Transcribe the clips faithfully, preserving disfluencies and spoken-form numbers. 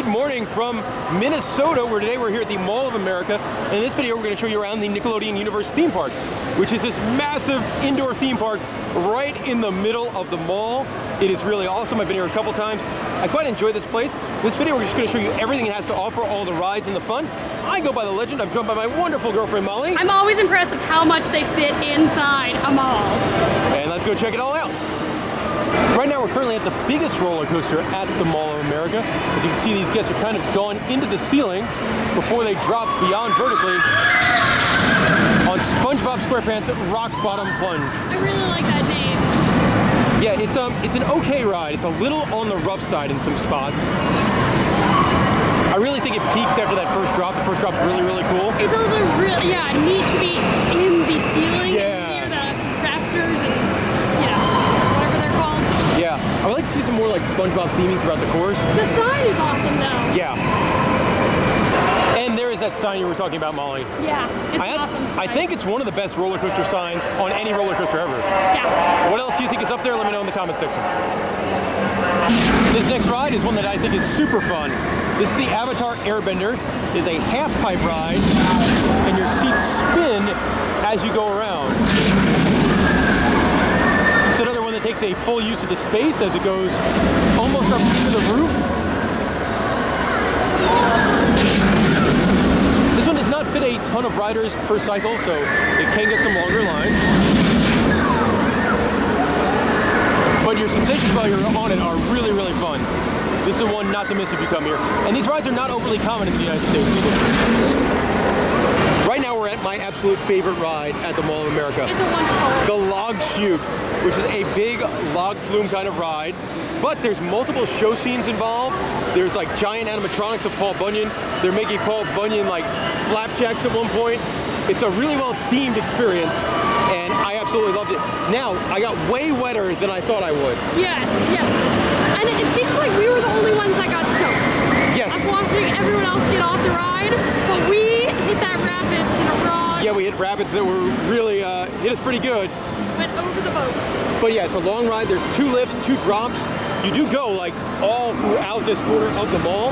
Good morning from Minnesota, where today we're here at the Mall of America. And in this video, we're going to show you around the Nickelodeon Universe theme park, which is this massive indoor theme park right in the middle of the mall. It is really awesome. I've been here a couple times. I quite enjoy this place. In this video, we're just going to show you everything it has to offer, all the rides and the fun. I go by the legend. I'm joined by my wonderful girlfriend, Molly. I'm always impressed with how much they fit inside a mall. And let's go check it all out. Right now, we're currently at the biggest roller coaster at the Mall of America. As you can see, these guests are kind of gone into the ceiling before they drop beyond vertically on SpongeBob SquarePants Rock Bottom Plunge. I really like that name. Yeah, it's um, it's an okay ride. It's a little on the rough side in some spots. I really think it peaks after that first drop. The first drop's really, really cool. It's also really, yeah, neat to be in the ceiling. Yeah. I would like to see some more like SpongeBob theming throughout the course. The sign is awesome though. Yeah. And there is that sign you were talking about, Molly. Yeah, it's I an had, awesome sign. I think it's one of the best roller coaster signs on any roller coaster ever. Yeah. What else do you think is up there? Let me know in the comment section. This next ride is one that I think is super fun. This is the Avatar Airbender. It is a half pipe ride and your seats spin as you go around. Takes a full use of the space as it goes almost up into the roof. This one does not fit a ton of riders per cycle, so it can get some longer lines. But your sensations while you're on it are really, really fun. This is the one not to miss if you come here. And these rides are not overly common in the United States either. Right now we're at my absolute favorite ride at the Mall of America. It's a wonderful. The Log Chute, which is a big log flume kind of ride, but there's multiple show scenes involved. There's like giant animatronics of Paul Bunyan. They're making Paul Bunyan like flapjacks at one point. It's a really well themed experience and I absolutely loved it. Now, I got way wetter than I thought I would. Yes, yes. And it, it seems like we were the only ones that got soaked. Yes. I'm watching everyone else get off the ride, but we hit that rapids in a rod. Yeah, we hit rapids that were really, uh, hit us pretty good. Went over the boat. But yeah, it's a long ride. There's two lifts, two drops. You do go like all throughout this corner of the mall.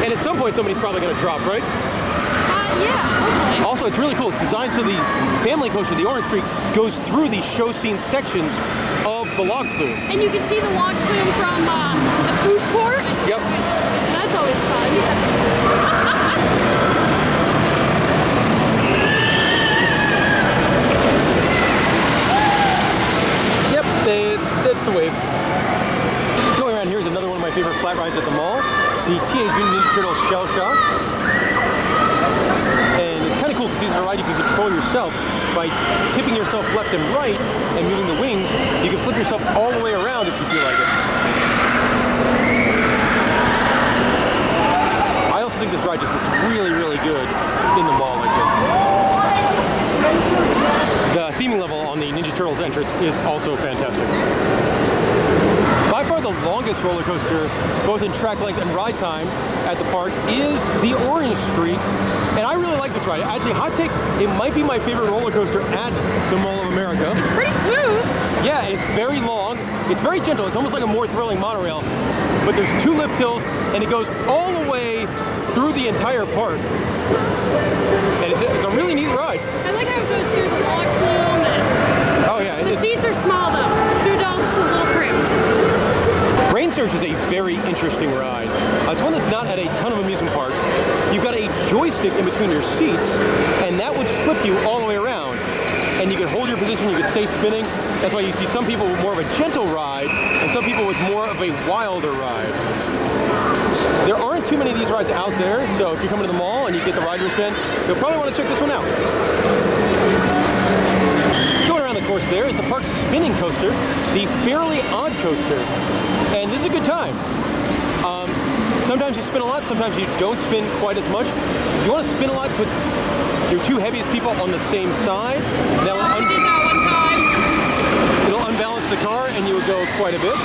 And at some point, somebody's probably going to drop, right? Uh, yeah, okay. Also, it's really cool. It's designed so the family coaster, the Orange Tree, goes through the show scene sections of the log flume. And you can see the log flume from uh, the food court. Yep. And that's always fun. Yeah. That's the wave. Going around here is another one of my favorite flat rides at the mall, the Teenage Mutant Ninja Turtles Shell Shock. And it's kind of cool because these are a ride you can control yourself by tipping yourself left and right and moving the wings. You can flip yourself all the way around if you feel like it. I also think this ride just looks really, really good in the mall like this. The theming level on the Ninja Turtles entrance is also fantastic. By far the longest roller coaster, both in track length and ride time at the park, is the Orange Street. And I really like this ride. Actually, hot take, it might be my favorite roller coaster at the Mall of America. It's pretty smooth. Yeah, it's very long. It's very gentle. It's almost like a more thrilling monorail. But there's two lift hills, and it goes all the way through the entire park. And it's a, it's a really neat ride. I like how it goes through the log flume. Oh yeah. The seats are small though. Two adults, a little cramped. Brain Surge is a very interesting ride. Uh, it's one that's not at a ton of amusement parks. You've got a joystick in between your seats, and that would flip you all the way around. And you can hold your position, you can stay spinning. That's why you see some people with more of a gentle ride, and some people with more of a wilder ride. There aren't too many of these rides out there, so if you come to the mall and you get the rider's bin, you'll probably want to check this one out. Going around the course there is the park's spinning coaster, the Fairly Odd Coaster, and this is a good time. Um, sometimes you spin a lot, sometimes you don't spin quite as much. If you want to spin a lot, put your two heaviest people on the same side. That will un- that one time. It'll unbalance the car and you will go quite a bit.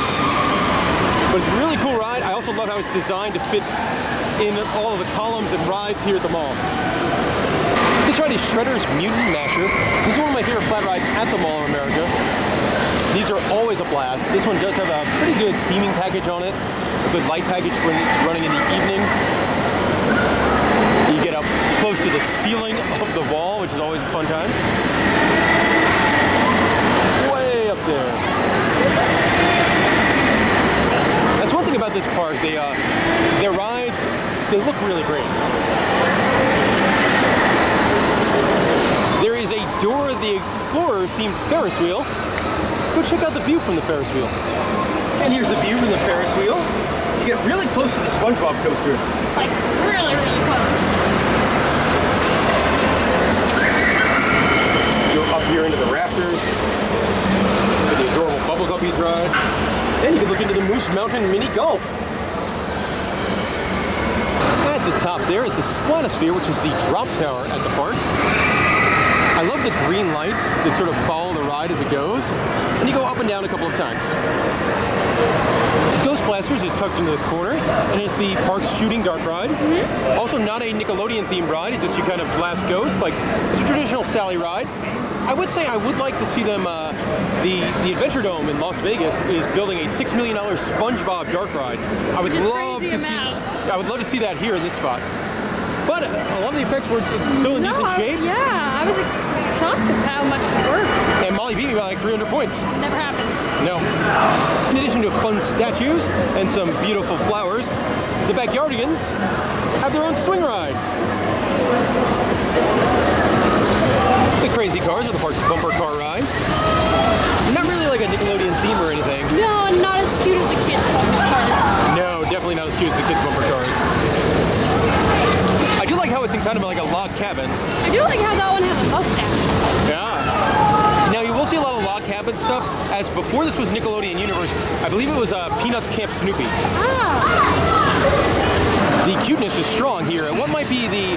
But it's a really cool ride. I also love how it's designed to fit in all of the columns and rides here at the mall. This ride is Shredder's Mutant Masher. This is one of my favorite flat rides at the Mall of America. These are always a blast. This one does have a pretty good theming package on it, a good light package when it's running in the evening. You get up close to the ceiling of the wall, which is always a fun time. Way up there. That's one thing about this park. They, uh, their rides, they look really great. There is a Dora the Explorer themed Ferris wheel. Let's go check out the view from the Ferris wheel. And here's the view from the Ferris wheel. You get really close to the SpongeBob coaster. Like, really, really close. Go up here into the rafters. For the adorable Bubble Guppies ride. Then you can look into the Moose Mountain Mini Golf. At the top there is the Squatosphere, which is the drop tower at the park. I love the green lights that sort of follow the ride as it goes, and you go up and down a couple of times. Ghost Blasters is tucked into the corner, and it's the park's shooting dart ride. Mm-hmm. Also not a Nickelodeon-themed ride, it's just you kind of blast ghosts, like it's a traditional Sally ride. I would say I would like to see them, uh, the, the Adventure Dome in Las Vegas is building a six million dollar SpongeBob dart ride. I would love to see, I would love to see that here in this spot. But a lot of the effects were still in no, decent shape. I, yeah, I was shocked at how much it worked. And Molly beat me by like three hundred points. Never happens. No. In addition to fun statues and some beautiful flowers, the Backyardigans have their own swing ride. The crazy cars are the park's bumper car ride. Not really like a Nickelodeon theme or anything. No, not as cute as the kids' bumper cars. No, definitely not as cute as the kids' bumper cars. I do like how it's in kind of like a log cabin. I do like how that one has a mustache. Yeah. Now you will see a lot of log cabin stuff, as before this was Nickelodeon Universe, I believe it was uh, Peanuts Camp Snoopy. Ah. The cuteness is strong here, and what might be the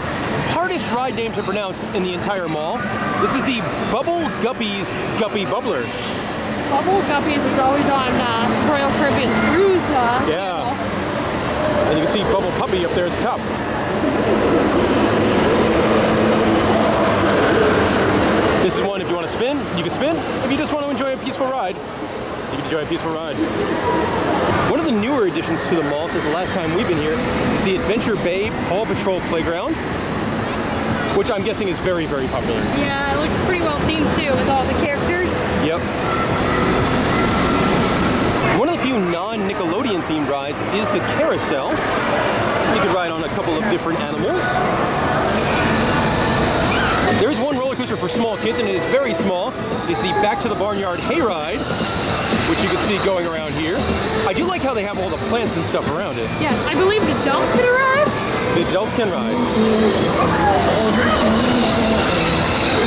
hardest ride name to pronounce in the entire mall, this is the Bubble Guppies Guppy Bubbler. Bubble Guppies is always on uh, Royal Caribbean Cruise. Uh, yeah. Channel. And you can see Bubble Puppy up there at the top. This is one, if you want to spin, you can spin. If you just want to enjoy a peaceful ride, you can enjoy a peaceful ride. One of the newer additions to the mall since the last time we've been here is the Adventure Bay Paw Patrol Playground, which I'm guessing is very, very popular. Yeah, it looks pretty well themed too with all the characters. Yep. One of the few non-Nickelodeon themed rides is the Carousel. You can ride on a couple of different animals. There is one roller coaster for small kids, and it is very small. It's the Back to the Barnyard Hayride, which you can see going around here. I do like how they have all the plants and stuff around it. Yes, I believe the adults can ride. The adults can ride.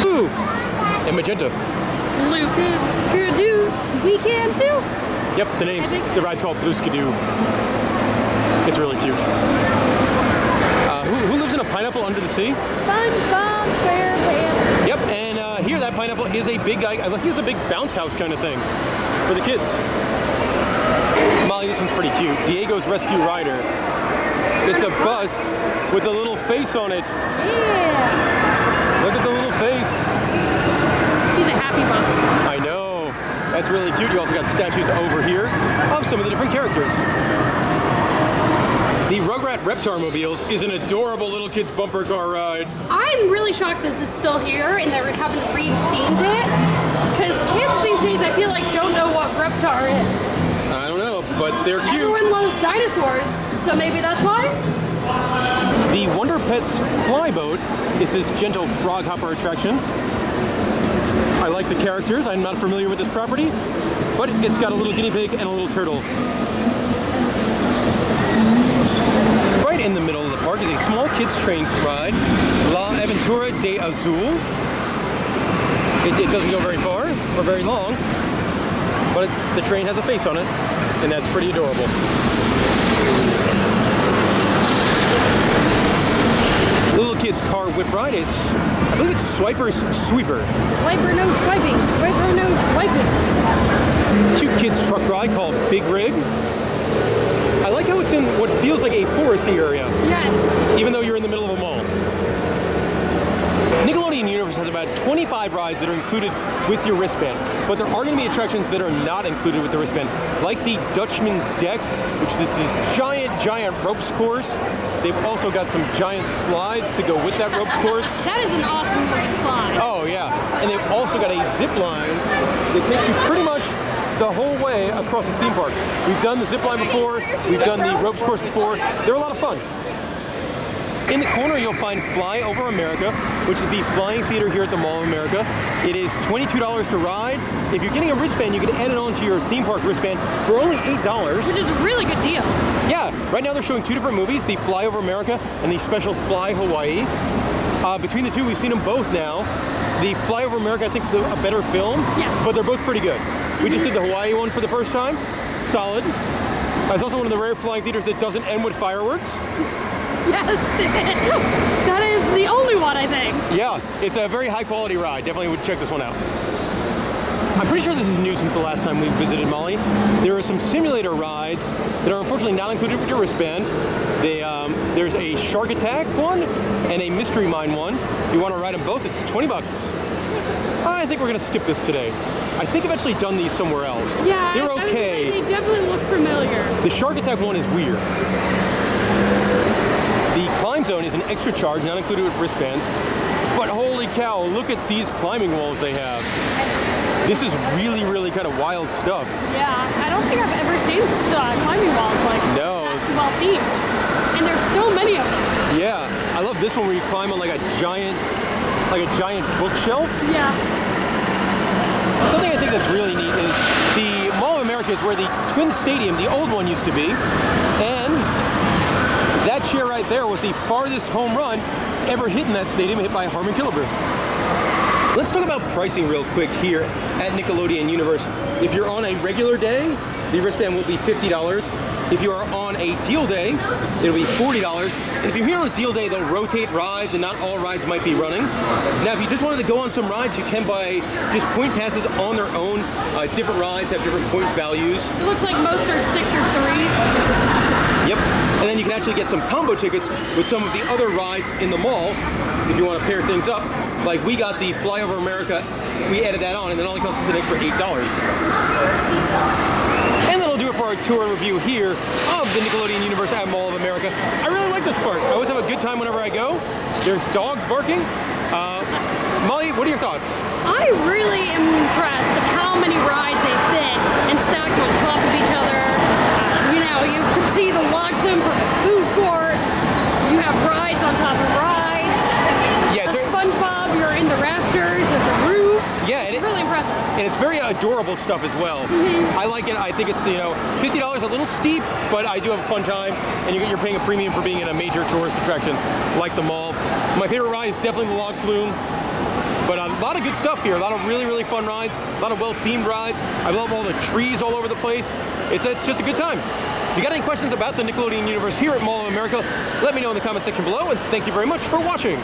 Ooh, and magenta. Blue Skidoo, we can too. Yep, the name, the ride's called Blue Skidoo. It's really cute. Uh, who, who lives in a pineapple under the sea? SpongeBob SquarePants. Yep, and uh, here that pineapple is a big, I think it's a big bounce house kind of thing for the kids. Molly, this one's pretty cute. Diego's Rescue Rider. It's a bus with a little face on it. Yeah. Look at the little face. He's a happy bus. I know. That's really cute. You also got statues over here of some of the different characters. The Rugrat Reptar Mobiles is an adorable little kids bumper car ride. I'm really shocked this is still here and they haven't rethemed it. Because kids these days, I feel like, don't know what Reptar is. I don't know, but they're cute. Everyone loves dinosaurs, so maybe that's why? The Wonder Pets Flyboat is this gentle frog hopper attraction. I like the characters. I'm not familiar with this property, but it's got a little guinea pig and a little turtle. Right in the middle of the park is a small kids train ride, La Aventura de Azul. It, it doesn't go very far or very long, but it, the train has a face on it, and that's pretty adorable. The little kids car whip ride is, I believe it's Swiper's Sweeper. Swiper no swiping, Swiper no swiping. Cute kids truck ride called Big Rig. I like how it's in what feels like a foresty area. Yes. Even though you're in the middle of a mall. Nickelodeon Universe has about twenty-five rides that are included with your wristband. but there are going to be attractions that are not included with the wristband, like the Dutchman's Deck, which is this giant, giant ropes course. They've also got some giant slides to go with that ropes course. That is an awesome slide. Oh, yeah. And they've also got a zip line that takes you pretty much the whole way across the theme park. We've done the zip line before. We've done the ropes course before. They're a lot of fun. In the corner, you'll find Fly Over America, which is the flying theater here at the Mall of America. It is twenty-two dollars to ride. If you're getting a wristband, you can add it onto your theme park wristband for only eight dollars. Which is a really good deal. Yeah, right now they're showing two different movies, the Fly Over America and the special Fly Hawaii. Uh, between the two, we've seen them both now. The Fly Over America, I think, is a better film, yes, but they're both pretty good. We just did the Hawaii one for the first time. Solid. It's also one of the rare flying theaters that doesn't end with fireworks. Yes, that is the only one, I think. Yeah, it's a very high quality ride. Definitely would check this one out. I'm pretty sure this is new since the last time we visited Molly. There are some simulator rides that are unfortunately not included with your wristband. They, um, there's a Shark Attack one and a Mystery Mine one. If you want to ride them both, it's twenty bucks. I think we're going to skip this today. I think I've actually done these somewhere else. Yeah, they're okay. I mean, they definitely look familiar. The Shark Attack one is weird. The climb zone is an extra charge, not included with wristbands, but holy cow, look at these climbing walls they have. This is really, really kind of wild stuff. Yeah, I don't think I've ever seen uh, climbing walls like no. basketball themed, and there's so many of them. Yeah, I love this one where you climb on like a giant, like a giant bookshelf. Yeah. Something I think that's really neat is the Mall of America is where the Twin Stadium, the old one, used to be, and that chair right there was the farthest home run ever hit in that stadium, hit by Harmon Killebrew. Let's talk about pricing real quick here at Nickelodeon Universe. If you're on a regular day, the wristband will be fifty dollars. If you are on a deal day, it'll be forty dollars. And if you're here on a deal day, they'll rotate rides and not all rides might be running. Now, if you just wanted to go on some rides, you can buy just point passes on their own. Uh, different rides have different point values. It looks like most are six or three. Yep, and then you can actually get some combo tickets with some of the other rides in the mall if you want to pair things up. Like we got the Fly Over America, we added that on, and it only cost us an extra eight dollars. And that'll do it for our tour and review here of the Nickelodeon Universe at Mall of America. I really like this park. I always have a good time whenever I go. There's dogs barking. Uh, Molly, what are your thoughts? I really am impressed of how many rides they fit and stack on top of each other. You can see the logs in from the food court. You have rides on top of rides. Yeah, so SpongeBob, you're in the rafters of the roof. Yeah, and it's really impressive. And it's very adorable stuff as well. Mm-hmm. I like it. I think it's, you know, fifty dollars, a little steep, but I do have a fun time. And you're paying a premium for being in a major tourist attraction like the mall. My favorite ride is definitely the log flume. But a lot of good stuff here, a lot of really, really fun rides, a lot of well-themed rides. I love all the trees all over the place. It's, it's just a good time. If you got any questions about the Nickelodeon Universe here at Mall of America, let me know in the comment section below, and thank you very much for watching.